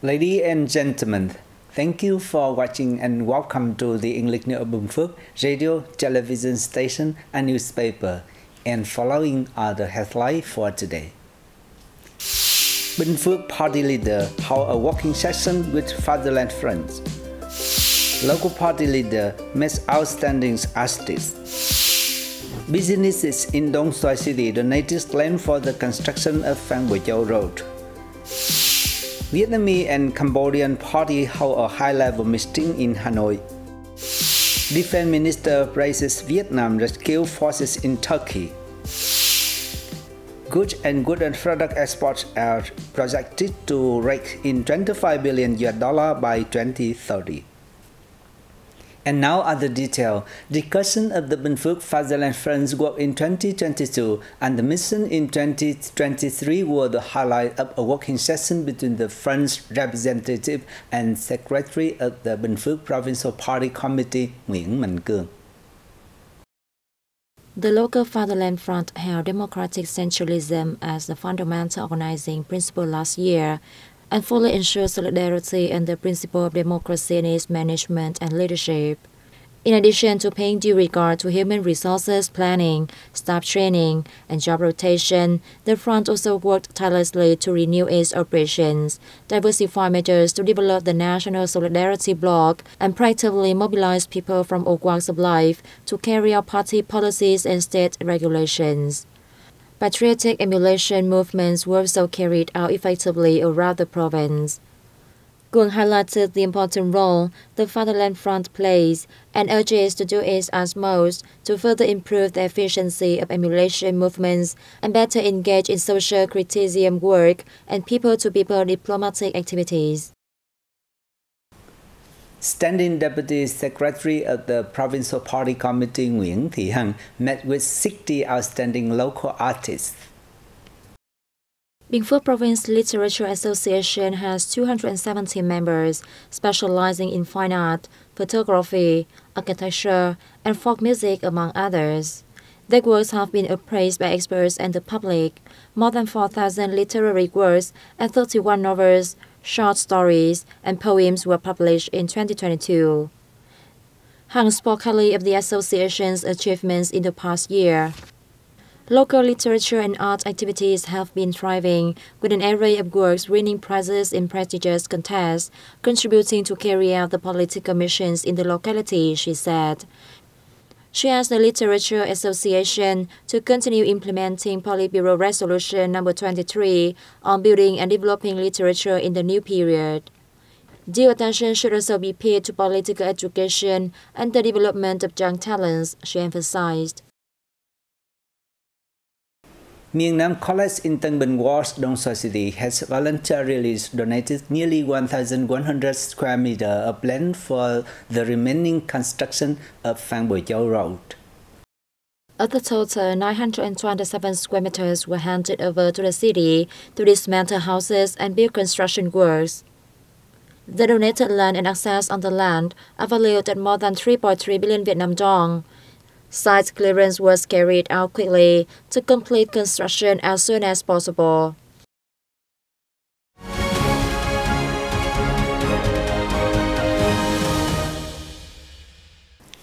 Ladies and gentlemen, thank you for watching and welcome to the English New Bum Phước radio, television station and newspaper. And following are the headlines for today. Bình Phước party leader held a walking session with fatherland friends. Local party leader makes outstanding artists. Businesses in Đông Sài city donated land for the construction of Phan Bội Châu Road. Vietnamese and Cambodian party held a high-level meeting in Hanoi. Defense Minister praises Vietnam rescue forces in Turkey. Goods and good and product exports are projected to reach in $25 billion by 2030. And now are the details. The discussion of the Bình Phước Fatherland Friends work in 2022 and the mission in 2023 were the highlight of a working session between the Friends representative and secretary of the Bình Phước Provincial Party Committee, Nguyễn Mạnh Cương. The local Fatherland Front held democratic centralism as the fundamental organizing principle last year, and fully ensure solidarity and the principle of democracy in its management and leadership. In addition to paying due regard to human resources planning, staff training, and job rotation, the Front also worked tirelessly to renew its operations, diversify measures to develop the national solidarity bloc, and proactively mobilize people from all walks of life to carry out party policies and state regulations. Patriotic emulation movements were also carried out effectively around the province. Kung highlighted the important role the Fatherland Front plays and urges to do its utmost to further improve the efficiency of emulation movements and better engage in social criticism work and people-to-people diplomatic activities. Standing Deputy Secretary of the Provincial Party Committee, Nguyễn Thị Hằng, met with 60 outstanding local artists. Bình Phước Province Literature Association has 270 members specializing in fine art, photography, architecture, and folk music, among others. Their works have been appraised by experts and the public. More than 4,000 literary works and 31 novels, short stories, and poems were published in 2022. Hằng spoke highly of the association's achievements in the past year. Local literature and art activities have been thriving, with an array of works winning prizes in prestigious contests, contributing to carry out the political missions in the locality, she said. She asked the Literature Association to continue implementing Politburo Resolution No. 23 on building and developing literature in the new period. Due attention should also be paid to political education and the development of young talents, she emphasized. Miền Nam College in Tân Bình, Đông Sài City has voluntarily donated nearly 1,100 square meters of land for the remaining construction of Phan Bội Châu Road. Of the total, 927 square meters were handed over to the city to dismantle houses and build construction works. The donated land and access on the land are valued at more than 3.3 billion Vietnam dong. Site clearance was carried out quickly to complete construction as soon as possible.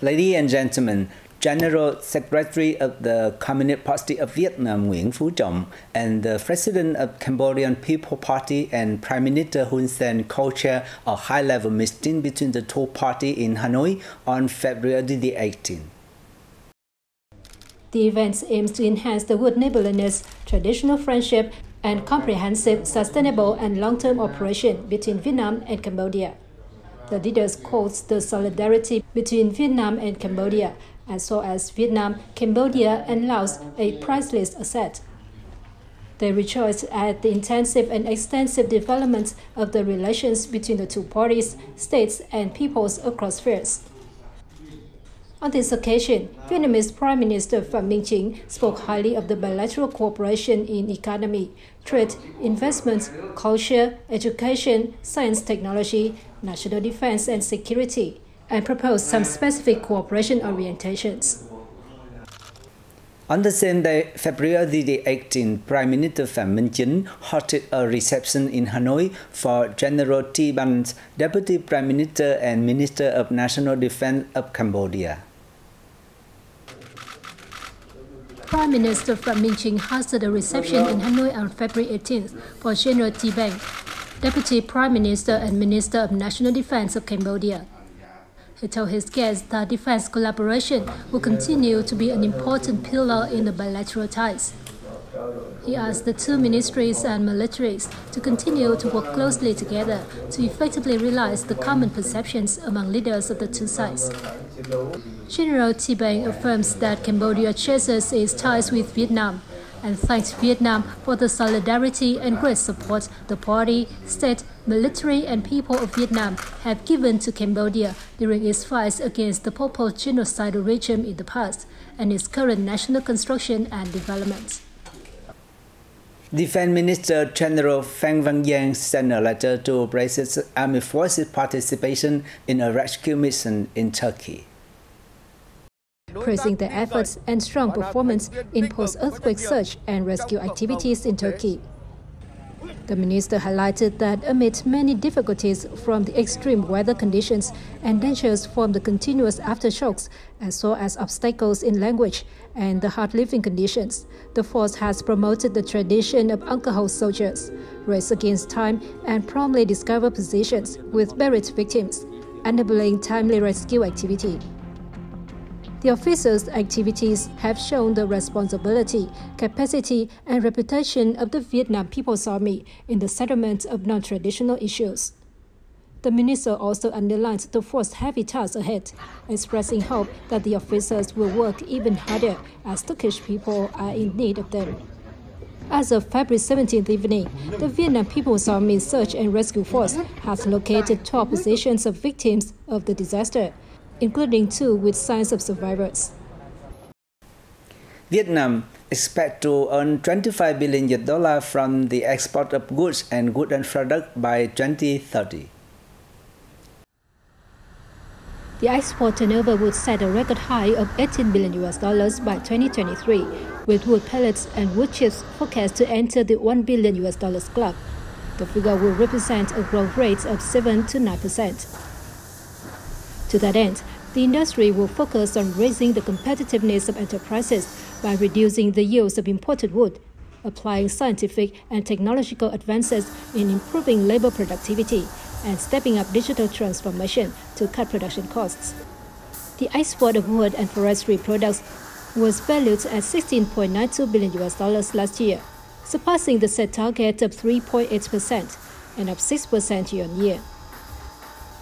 Ladies and gentlemen, General Secretary of the Communist Party of Vietnam, Nguyễn Phú Trọng, and the President of Cambodian People Party and Prime Minister Hun Sen co-chair a high-level meeting between the two parties in Hanoi on February the 18th. The event aims to enhance the good neighborliness, traditional friendship, and comprehensive, sustainable, and long-term operation between Vietnam and Cambodia. The leaders quotes the solidarity between Vietnam and Cambodia, as well as Vietnam, Cambodia, and Laos, a priceless asset. They rejoiced at the intensive and extensive development of the relations between the two parties, states, and peoples across spheres. On this occasion, Vietnamese Prime Minister Phạm Minh Chính spoke highly of the bilateral cooperation in economy, trade, investment, culture, education, science technology, national defense and security, and proposed some specific cooperation orientations. On the same day, February the 18th, Prime Minister Phạm Minh Chính hosted a reception in Hanoi for General Tea Banh, Deputy Prime Minister and Minister of National Defense of Cambodia. Prime Minister Phạm Minh Chính hosted a reception in Hanoi on February 18th for General Tea Banh, Deputy Prime Minister and Minister of National Defense of Cambodia. He told his guests that defense collaboration will continue to be an important pillar in the bilateral ties. He asked the two ministries and militaries to continue to work closely together to effectively realize the common perceptions among leaders of the two sides. General Tea Banh affirms that Cambodia cherishes its ties with Vietnam and thanks Vietnam for the solidarity and great support the party, state, military and people of Vietnam have given to Cambodia during its fights against the Pol Pot genocidal regime in the past and its current national construction and development. Defense Minister General Phan Van Giang sent a letter to praise Army Forces participation in a rescue mission in Turkey, praising their efforts and strong performance in post-earthquake search and rescue activities in Turkey. The minister highlighted that amid many difficulties from the extreme weather conditions and dangers from the continuous aftershocks, as well as obstacles in language and the hard living conditions, the force has promoted the tradition of alcohol soldiers, race against time and promptly discover positions with buried victims, enabling timely rescue activity. The officers' activities have shown the responsibility, capacity and reputation of the Vietnam People's Army in the settlement of non-traditional issues. The minister also underlined the force's heavy task ahead, expressing hope that the officers will work even harder as Turkish people are in need of them. As of February 17th evening, the Vietnam People's Army Search and Rescue Force has located 12 positions of victims of the disaster, including two with signs of survivors. Vietnam expects to earn $25 billion from the export of goods and products by 2030. The export turnover would set a record high of $18 billion by 2023, with wood pellets and wood chips forecast to enter the $1 billion club. The figure will represent a growth rate of 7% to 9%. To that end, the industry will focus on raising the competitiveness of enterprises by reducing the use of imported wood, applying scientific and technological advances in improving labor productivity, and stepping up digital transformation to cut production costs. The export of wood and forestry products was valued at $16.92 billion last year, surpassing the set target of 3.8% and up 6% year-on-year.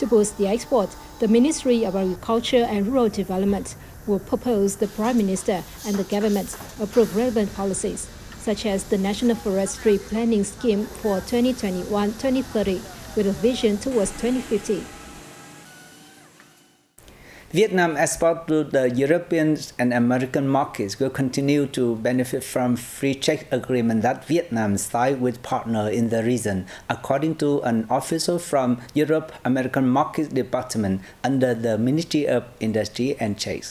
To boost the export, the Ministry of Agriculture and Rural Development will propose the Prime Minister and the government approve relevant policies, such as the National Forestry Planning Scheme for 2021-2030, with a vision towards 2050. Vietnam's export to the European and American markets will continue to benefit from free trade agreement that Vietnam signed with partners in the region, according to an official from Europe American Market Department under the Ministry of Industry and Trade.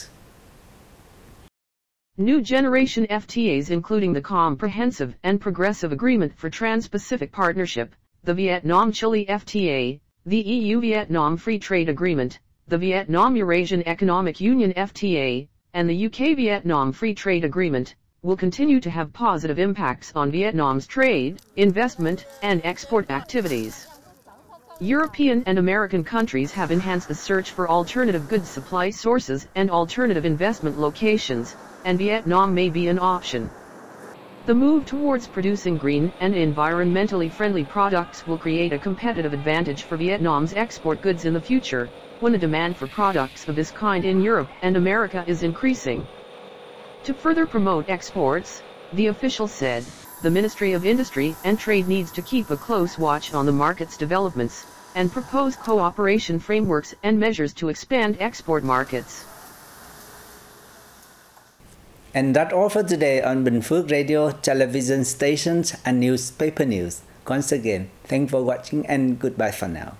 New generation FTAs, including the Comprehensive and Progressive Agreement for Trans-Pacific Partnership, the Vietnam-Chile FTA, the EU-Vietnam Free Trade Agreement, the Vietnam Eurasian Economic Union FTA, and the UK-Vietnam Free Trade Agreement, will continue to have positive impacts on Vietnam's trade, investment, and export activities. European and American countries have enhanced the search for alternative goods supply sources and alternative investment locations, and Vietnam may be an option. The move towards producing green and environmentally friendly products will create a competitive advantage for Vietnam's export goods in the future, when the demand for products of this kind in Europe and America is increasing. To further promote exports, the official said, the Ministry of Industry and Trade needs to keep a close watch on the market's developments and propose cooperation frameworks and measures to expand export markets. And that's all for today on Bình Phước Radio, television stations and newspaper news. Once again, thanks for watching and goodbye for now.